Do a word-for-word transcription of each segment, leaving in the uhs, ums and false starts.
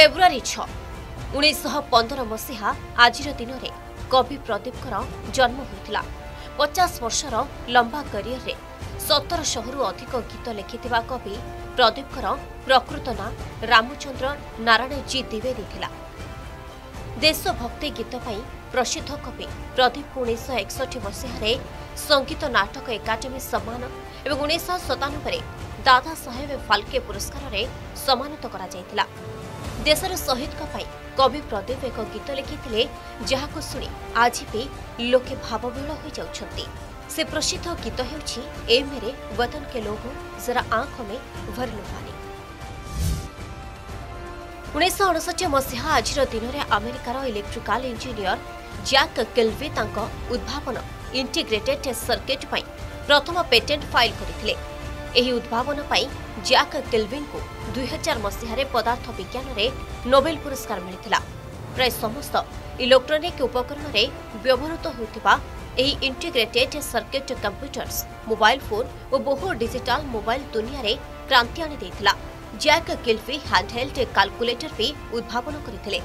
February छ उन्नीस पंदर मसीहा आज दिन में कवि प्रदीप जन्म होता। पचास वर्षर लंबा करियर में सत्रह सौ रु अधिक गीत लिखि कवि प्रदीप प्रकृत ना रामचंद्र नारायण जी द्विवेदी थिला। देशभक्ति गीत पाई प्रसिद्ध कवि प्रदीप उन्नीस एकसठ मसीह संगीत नाटक एकाडेमी सम्मान और उन्नीस सतानबे दादा साहेब फाल्के पुरस्कार रे सम्मानित करा जायतिला। देशर शहीद का कवि प्रदीप एक गीत लिखिथिले जहाको सुनी आज भी लोके भावविह्वल हो जाउछन्ति। से प्रसिद्ध गीत हेउछि ए मेरे वतन के लोहूर जरा आँख में भर लो पानी। उन्नीस अड़सठ मसीहा आज दिन में अमेरिकार इलेक्ट्रिकाल इंजीनियर जैक् किलवी तांको उद्भावन इंटिग्रेटेड सर्किट पाई प्रथम पेटेंट फाइल करथिले। एही उद्भावन पाई जैक् किलवी को दुई हजार मसीह पदार्थ विज्ञान में नोबेल पुरस्कार मिलता। प्राय समस्त इलेक्ट्रोनिक उपकरण में व्यवहृत होता integrated circuit computers mobile phone और बहु डिजिटल मोबाइल दुनिया में क्रांति आनी देता। जैक् किलवी हैंडहेल्ड कैलकुलेटर भी उद्भावन करथिले।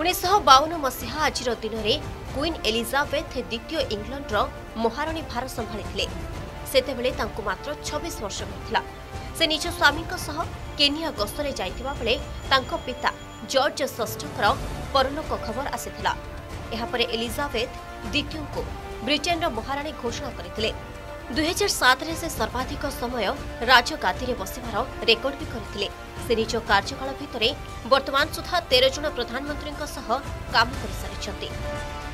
उन्नीस बावन मसीहा आज दिन में क्वीन एलिजाबेथ द्वितीय इंग्लैंड महाराणी भार संभाली सेतेबेले तांको मात्र छब्बीस वर्ष होता। से निज स्वामी केनिया गस्तरे जाइतिबा बेले तांको पिता जॉर्ज षष्ठकर परलोक खबर आसीथिला। एहापरे एलिजाबेथ द्वितीय को ब्रिटेन महाराणी घोषणा करथिले। दो हज़ार सात रे से सर्वाधिक समय राजगादी बसिबार रेकर्ड भी करथिले। से निज कार्यकाल भितरे वर्तमान सुधा तेरह जन प्रधानमंत्री काम कर सारिछन्ति।